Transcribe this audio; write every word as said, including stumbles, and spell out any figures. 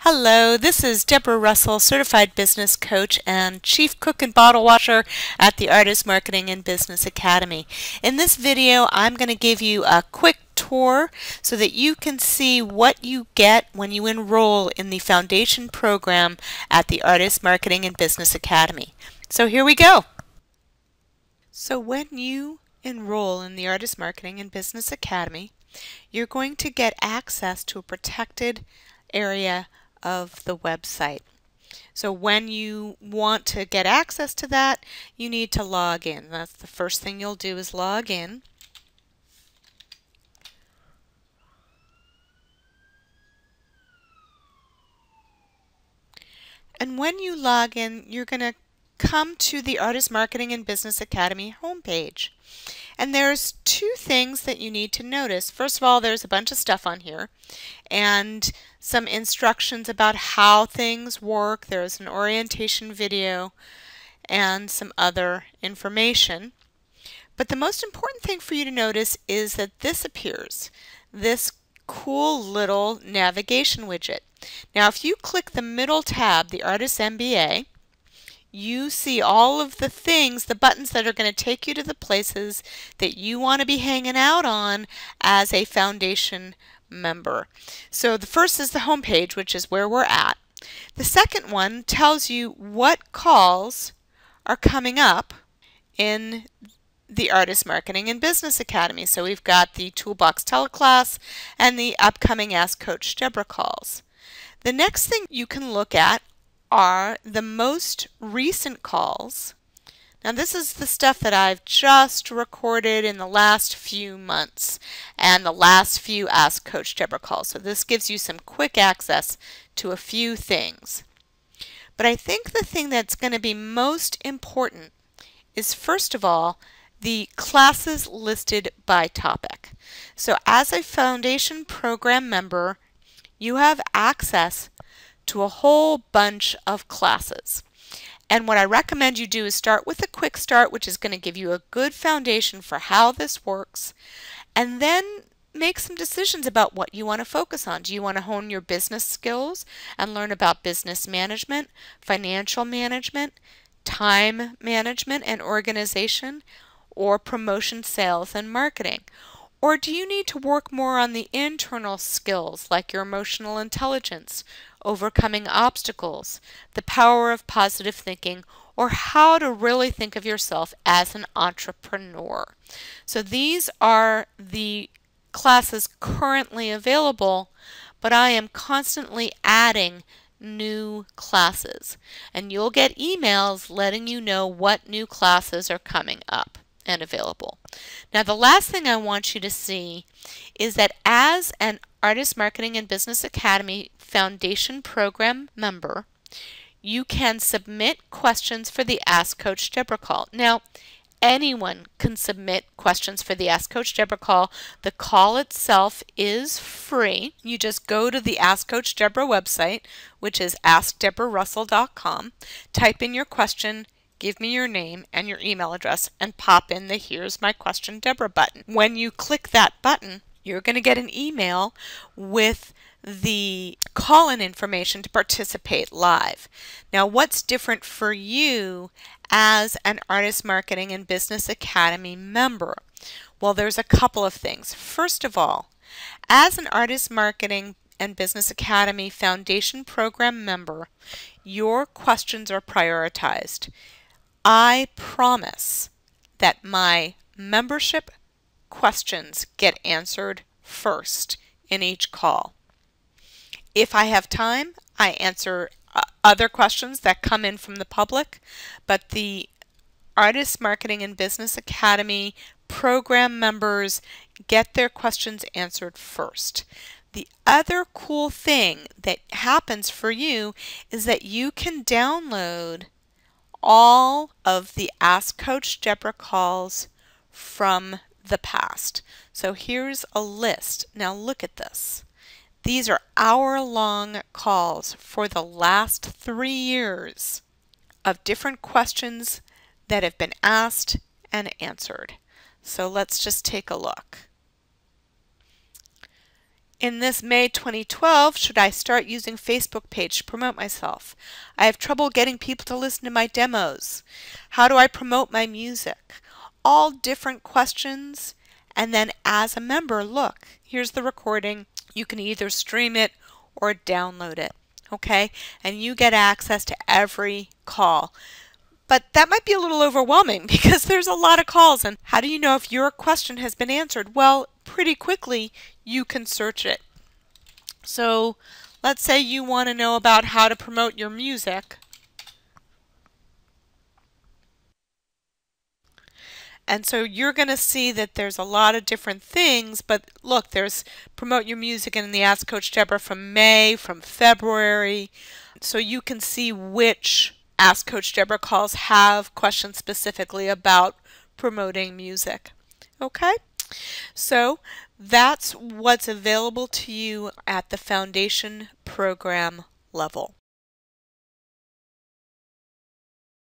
Hello, this is Debra Russell, Certified Business Coach and Chief Cook and Bottle Washer at the Artist Marketing and Business Academy. In this video, I'm going to give you a quick tour so that you can see what you get when you enroll in the foundation program at the Artist Marketing and Business Academy. So here we go. So when you enroll in the Artist Marketing and Business Academy, you're going to get access to a protected area of the website. So when you want to get access to that, you need to log in. That's the first thing you'll do, is log in. And when you log in, you're going to come to the Artist Marketing and Business Academy homepage. And there's two things that you need to notice. First of all, there's a bunch of stuff on here and some instructions about how things work. There's an orientation video and some other information. But the most important thing for you to notice is that this appears, this cool little navigation widget. Now, if you click the middle tab, the Artist M B A, you see all of the things, the buttons that are going to take you to the places that you want to be hanging out on as a foundation member. So the first is the home page, which is where we're at. The second one tells you what calls are coming up in the Artist Marketing and Business Academy. So we've got the Toolbox Teleclass and the upcoming Ask Coach Debra calls. The next thing you can look at are the most recent calls. Now, this is the stuff that I've just recorded in the last few months and the last few Ask Coach Debra calls. So this gives you some quick access to a few things. But I think the thing that's going to be most important is, first of all, the classes listed by topic. So as a foundation program member, you have access to a whole bunch of classes. And what I recommend you do is start with a quick start, which is going to give you a good foundation for how this works, and then make some decisions about what you want to focus on. Do you want to hone your business skills and learn about business management, financial management, time management and organization, or promotion, sales, and marketing? Or do you need to work more on the internal skills, like your emotional intelligence, overcoming obstacles, the power of positive thinking, or how to really think of yourself as an entrepreneur? So these are the classes currently available, but I am constantly adding new classes. And you'll get emails letting you know what new classes are coming up and available. Now, the last thing I want you to see is that as an Artist Marketing and Business Academy Foundation Program member, you can submit questions for the Ask Coach Debra call. Now, anyone can submit questions for the Ask Coach Debra call. The call itself is free. You just go to the Ask Coach Debra website, which is ask debra russell dot com, type in your question, give me your name and your email address, and pop in the Here's My Question Debra button. When you click that button, you're going to get an email with the call-in information to participate live. Now, what's different for you as an Artist Marketing and Business Academy member? Well, there's a couple of things. First of all, as an Artist Marketing and Business Academy Foundation Program member, your questions are prioritized. I promise that my membership questions get answered first in each call. If I have time, I answer uh, other questions that come in from the public, but the Artist Marketing and Business Academy program members get their questions answered first. The other cool thing that happens for you is that you can download all of the Ask Coach Debra calls from the past. So here's a list. Now look at this. These are hour-long calls for the last three years of different questions that have been asked and answered. So let's just take a look. In this May twenty twelve, should I start using Facebook page to promote myself? I have trouble getting people to listen to my demos. How do I promote my music? All different questions. And then as a member, look, here's the recording. You can either stream it or download it, okay? And you get access to every call. But that might be a little overwhelming because there's a lot of calls. And how do you know if your question has been answered? Well, pretty quickly you can search it. So let's say you want to know about how to promote your music. And so you're going to see that there's a lot of different things, but look, there's Promote Your Music in the Ask Coach Debra from May, from February. So you can see which Ask Coach Debra calls have questions specifically about promoting music. Okay? So that's what's available to you at the foundation program level.